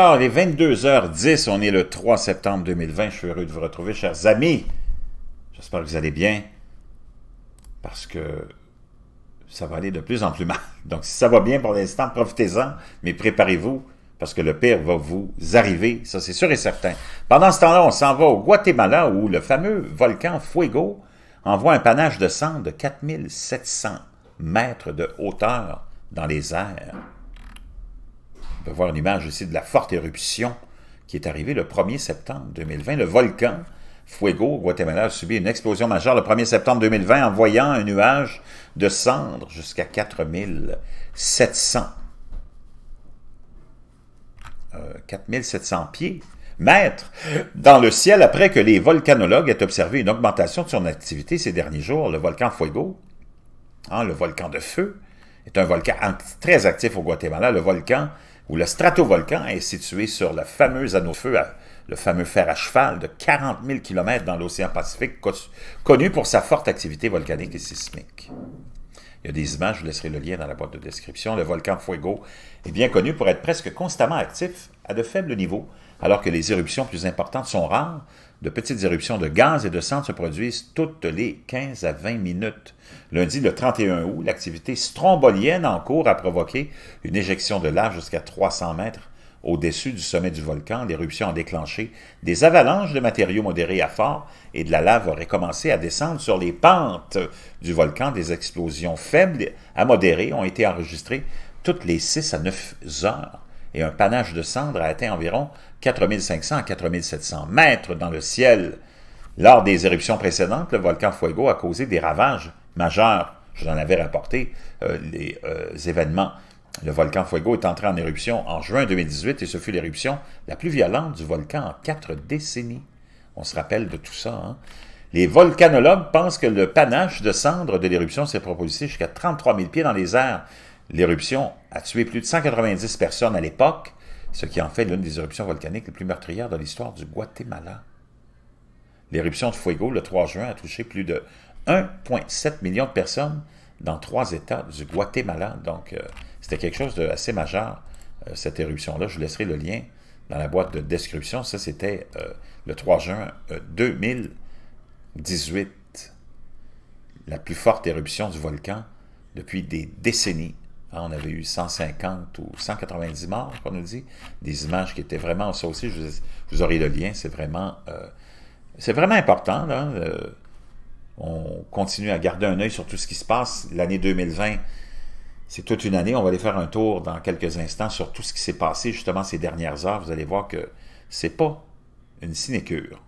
Alors, il est 22h10, on est le 3 septembre 2020. Je suis heureux de vous retrouver, chers amis. J'espère que vous allez bien, parce que ça va aller de plus en plus mal. Donc, si ça va bien pour l'instant, profitez-en, mais préparez-vous, parce que le pire va vous arriver, ça c'est sûr et certain. Pendant ce temps-là, on s'en va au Guatemala, où le fameux volcan Fuego envoie un panache de cendres de 4700 mètres de hauteur dans les airs. On peut voir une image ici de la forte éruption qui est arrivée le 1er septembre 2020. Le volcan Fuego, Guatemala, a subi une explosion majeure le 1er septembre 2020 en voyant un nuage de cendres jusqu'à 4 700 mètres dans le ciel après que les volcanologues aient observé une augmentation de son activité ces derniers jours. Le volcan Fuego, le volcan de feu, est un volcan très actif au Guatemala. Le volcan ou le stratovolcan est situé sur le fameux anneau de feu, le fameux fer à cheval de 40 000 km dans l'océan Pacifique, connu pour sa forte activité volcanique et sismique. Il y a des images, je vous laisserai le lien dans la boîte de description. Le volcan Fuego est bien connu pour être presque constamment actif à de faibles niveaux, alors que les éruptions plus importantes sont rares. De petites éruptions de gaz et de cendres se produisent toutes les 15 à 20 minutes. Lundi, le 31 août, l'activité strombolienne en cours a provoqué une éjection de lave jusqu'à 300 mètres au-dessus du sommet du volcan. L'éruption a déclenché des avalanches de matériaux modérés à forts et de la lave aurait commencé à descendre sur les pentes du volcan. Des explosions faibles à modérées ont été enregistrées toutes les 6 à 9 heures et un panache de cendres a atteint environ 4500 à 4700 mètres dans le ciel. Lors des éruptions précédentes, le volcan Fuego a causé des ravages majeurs. Je vous en avais rapporté les événements. Le volcan Fuego est entré en éruption en juin 2018 et ce fut l'éruption la plus violente du volcan en 4 décennies. On se rappelle de tout ça, hein? Les volcanologues pensent que le panache de cendres de l'éruption s'est propulsé jusqu'à 33 000 pieds dans les airs. L'éruption a tué plus de 190 personnes à l'époque, ce qui en fait l'une des éruptions volcaniques les plus meurtrières de l'histoire du Guatemala. L'éruption de Fuego, le 3 juin, a touché plus de 1,7 million de personnes dans 3 États du Guatemala. Donc, c'était quelque chose d'assez majeur, cette éruption-là. Je vous laisserai le lien dans la boîte de description. Ça, c'était le 3 juin 2018. La plus forte éruption du volcan depuis des décennies. On avait eu 150 ou 190 morts, qu'on nous dit. Des images qui étaient vraiment... Ça aussi, vous aurez le lien. C'est vraiment important, là. On continue à garder un œil sur tout ce qui se passe. L'année 2020, c'est toute une année. On va aller faire un tour dans quelques instants sur tout ce qui s'est passé, justement, ces dernières heures. Vous allez voir que c'est pas une sinécure.